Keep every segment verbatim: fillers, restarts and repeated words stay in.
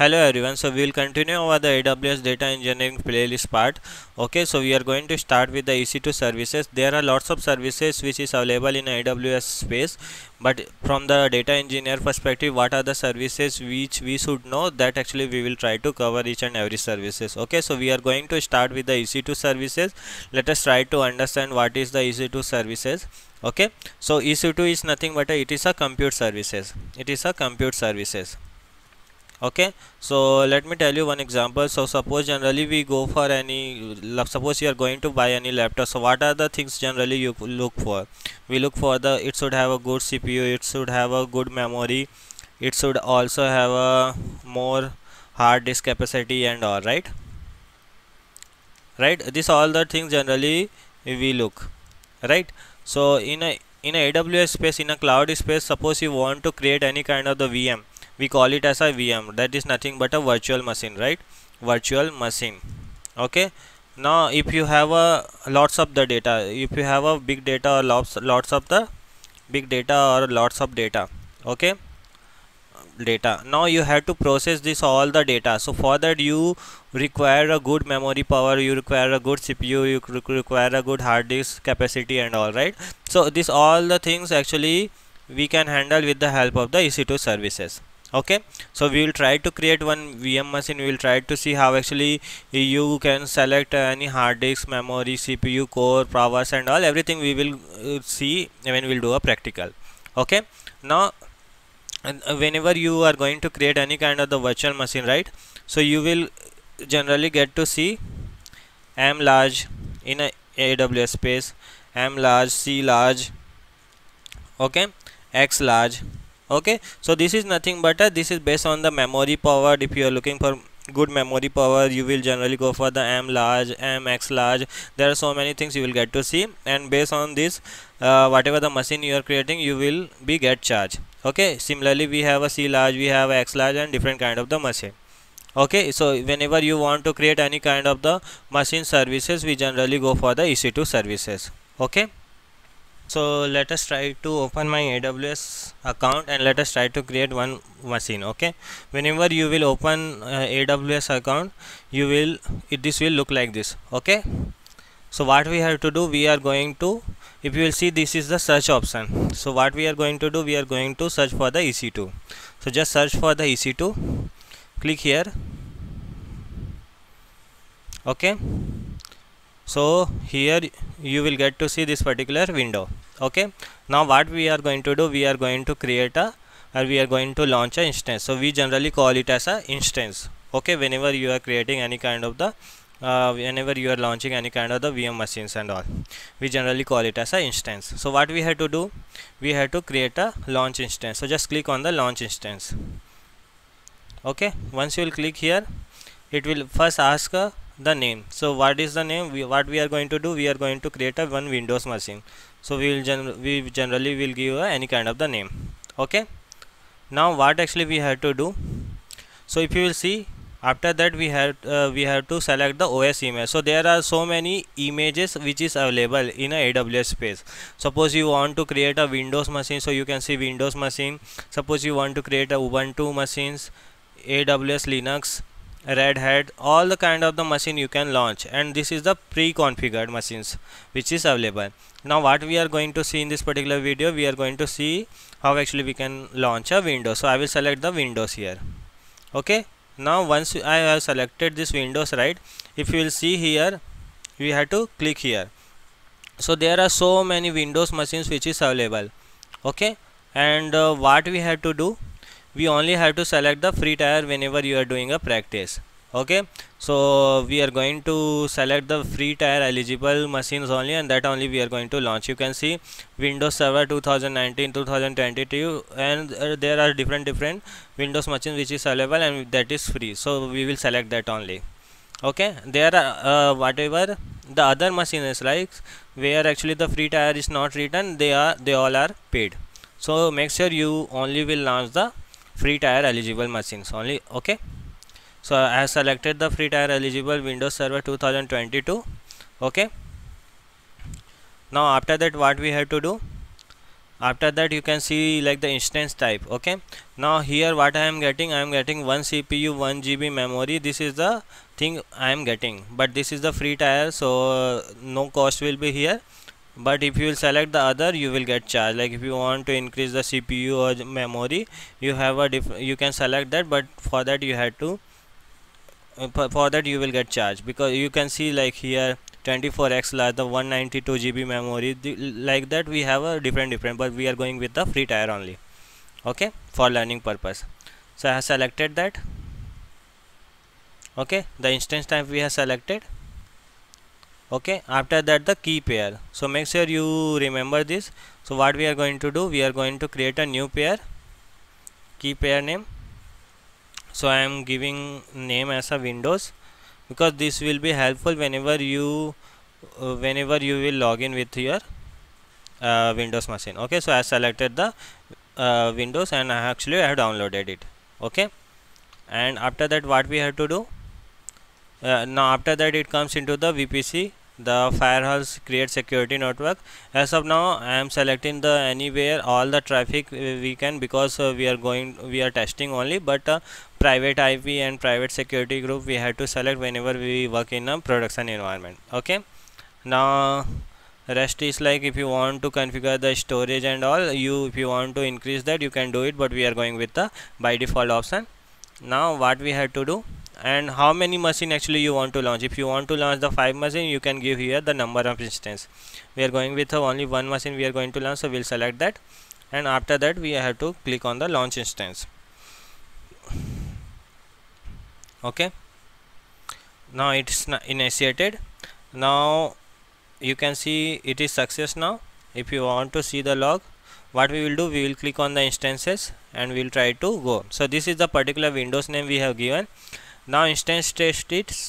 Hello everyone, so we will continue over the A W S data engineering playlist part. Okay, so we are going to start with the E C two services. There are lots of services which is available in A W S space, but from the data engineer perspective, what are the services which we should know, that actually we will try to cover each and every services. Okay, so we are going to start with the E C two services. Let us try to understand what is the E C two services. Okay, so E C two is nothing but a, it is a compute services. It is a compute services. Okay, so let me tell you one example. So suppose generally we go for any, suppose you are going to buy any laptop, so what are the things generally you look for? We look for the, it should have a good C P U, it should have a good memory, it should also have a more hard disk capacity and all, right? Right, this all the things generally we look, right? So in a in a A W S space, in a cloud space, suppose you want to create any kind of the V M. We call it as a V M, that is nothing but a virtual machine, right? Virtual machine. Okay, now if you have a lots of the data, if you have a big data or lots lots of the big data or lots of data, okay, data, now you have to process this all the data. So for that you require a good memory power, you require a good C P U, you require a good hard disk capacity and all, right? So this all the things actually we can handle with the help of the E C two services. Okay, so we will try to create one V M machine. We will try to see how actually you can select any hard disk, memory, C P U, core, powers and all, everything we will see when we will do a practical. Okay, now whenever you are going to create any kind of the virtual machine, right, so you will generally get to see M large in a A W S space, M large, C large, okay, X large. Okay, so this is nothing but a, this is based on the memory power. If you are looking for good memory power, you will generally go for the M large, M X large. There are so many things you will get to see, and based on this uh, whatever the machine you are creating, you will be get charged. Okay, similarly we have a C large, we have X large and different kind of the machine. Okay, so whenever you want to create any kind of the machine services, we generally go for the E C two services. Okay, so let us try to open my A W S account and let us try to create one machine. Okay, whenever you will open uh, A W S account, you will it, this will look like this. Okay, so what we have to do, we are going to, if you will see, this is the search option. So what we are going to do, we are going to search for the E C two. So just search for the E C two, click here. Okay, so here you will get to see this particular window. Okay, now what we are going to do, we are going to create a, or we are going to launch a instance. So we generally call it as a instance. Okay, whenever you are creating any kind of the uh, whenever you are launching any kind of the V M machines and all, we generally call it as a instance. So what we have to do, we have to create a launch instance. So just click on the launch instance. Okay, once you will click here, it will first ask a the name. So what is the name? We, what we are going to do, we are going to create a one Windows machine. So we will gen we generally will give a, any kind of the name. Okay, now what actually we have to do, so if you will see, after that we have uh, we have to select the O S image. So there are so many images which is available in a A W S space. Suppose you want to create a Windows machine, so you can see Windows machine. Suppose you want to create a Ubuntu machines, A W S Linux, Red Hat, all the kind of the machine you can launch, and this is the pre-configured machines which is available. Now what we are going to see in this particular video, we are going to see how actually we can launch a Windows. So I will select the Windows here. Okay, now once I have selected this Windows, right, if you will see here, we have to click here. So there are so many Windows machines which is available. Okay, and uh, what we have to do, we only have to select the free tier whenever you are doing a practice. Okay, so we are going to select the free tier eligible machines only, and that only we are going to launch. You can see Windows Server twenty nineteen twenty twenty-two, and uh, there are different different Windows machines which is available and that is free, so we will select that only. Okay, there are uh, whatever the other machine is like, where actually the free tier is not written, they are they all are paid. So make sure you only will launch the free tier eligible machines only. Okay, so I have selected the free tier eligible Windows Server twenty twenty-two. Okay, now after that what we have to do, After that you can see like the instance type. Okay, now here what I am getting, I am getting one C P U, one G B memory. This is the thing I am getting, but this is the free tier, so no cost will be here. But if you will select the other, you will get charged. Like if you want to increase the C P U or memory, you have a diff you can select that, but for that you had to for that you will get charged, because you can see like here twenty-four X large, the one ninety-two G B memory, the, like that we have a different different, but we are going with the free tier only. Okay, for learning purpose. So I have selected that. Okay, the instance type we have selected. Okay, after that the key pair, so make sure you remember this. So what we are going to do, we are going to create a new pair, key pair name. So I am giving name as a Windows, because this will be helpful whenever you uh, whenever you will log in with your uh, Windows machine. Okay, so I selected the uh, Windows, and I actually I have downloaded it. Okay, and after that what we have to do, Uh, now after that it comes into the V P C, the firewall, create security network. As of now I am selecting the anywhere all the traffic we can, because uh, we are going we are testing only, but uh, private I P and private security group we have to select whenever we work in a production environment. Okay, now rest is like if you want to configure the storage and all, you if you want to increase that you can do it, but we are going with the by default option. Now what we have to do, and how many machine actually you want to launch. If you want to launch the five machine, you can give here the number of instance. We are going with only one machine we are going to launch, so we'll select that, and after that we have to click on the launch instance. Okay, now it's initiated. Now you can see it is success. Now if you want to see the log, what we will do, we will click on the instances and we will try to go. So this is the particular Windows name we have given. Now instance test is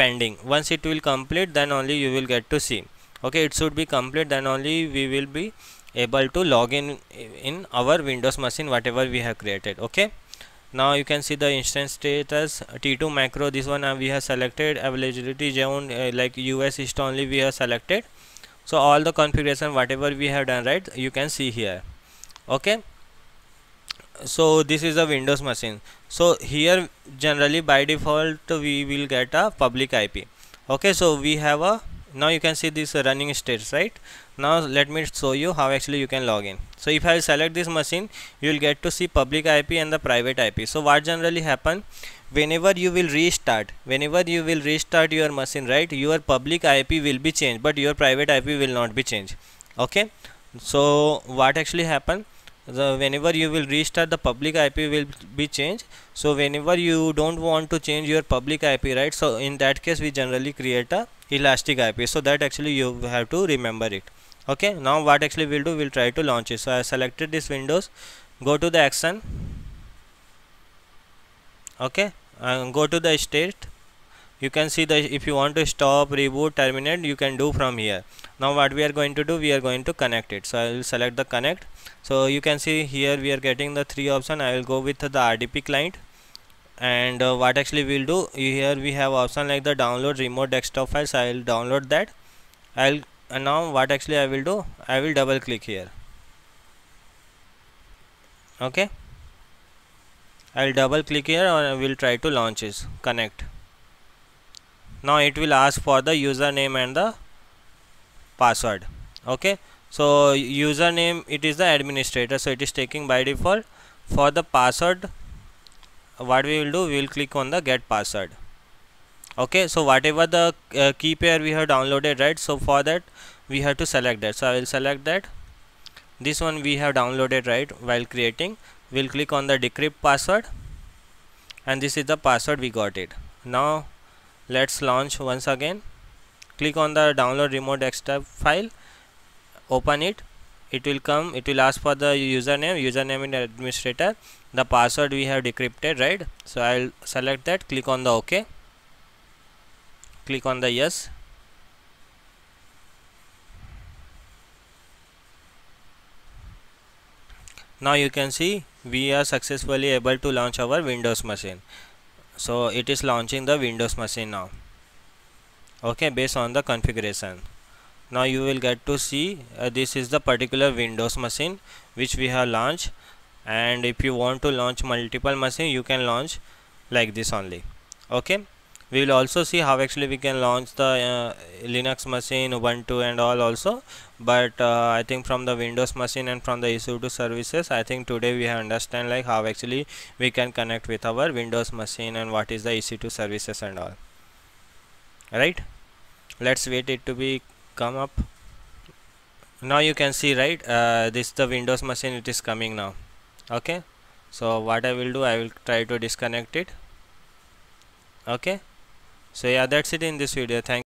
pending. Once it will complete, then only you will get to see. Okay, it should be complete, then only we will be able to log in in our Windows machine whatever we have created. Okay, now you can see the instance status, T two macro, this one we have selected, availability zone uh, like U S East only we have selected. So all the configuration whatever we have done, right, you can see here. Okay, so this is a Windows machine. So here generally by default we will get a public I P. Okay, so we have a, now you can see this running status, right? Now let me show you how actually you can log in. So if I select this machine, you will get to see public I P and the private I P. So what generally happen, whenever you will restart whenever you will restart your machine, right, your public I P will be changed, but your private I P will not be changed. Okay, so what actually happen, the whenever you will restart, the public I P will be changed. So whenever you don't want to change your public I P, right, so in that case we generally create a elastic I P, so that actually you have to remember it. Okay, now what actually we'll do, we'll try to launch it. So I selected this Windows, go to the action. Okay, and go to the state. You can see that if you want to stop, reboot, terminate, you can do from here. Now what we are going to do, we are going to connect it. So I will select the connect. So you can see here we are getting the three option. I will go with the R D P client, and uh, what actually we will do, here we have option like the download remote desktop files. I will download that. I'll and now what actually I will do, I will double click here. Okay, I will double click here, and I will try to launch it, connect. Now it will ask for the username and the password. Okay, so username it is the administrator, so it is taking by default. For the password, what we will do, we will click on the get password. Okay, so whatever the uh, key pair we have downloaded, right, so for that we have to select that. So I will select that, this one we have downloaded, right, while creating. We will click on the decrypt password, and this is the password we got it. Now let's launch once again. Click on the download remote desktop file, open it. It will come, it will ask for the username username and administrator, the password we have decrypted, right? So I'll select that, click on the OK, click on the yes. Now you can see we are successfully able to launch our Windows machine. So it is launching the Windows machine now. Okay, based on the configuration. Now you will get to see uh, this is the particular Windows machine which we have launched, and if you want to launch multiple machine you can launch like this only. Okay, we will also see how actually we can launch the uh, Linux machine, Ubuntu and all also, but uh, I think from the Windows machine and from the E C two services, I think today we have understand like how actually we can connect with our Windows machine and what is the E C two services and all. Right, let's wait it to be come up. Now you can see, right, uh, this the Windows machine, it is coming now. Okay, so what I will do, I will try to disconnect it. Okay, so yeah, that's it in this video. Thank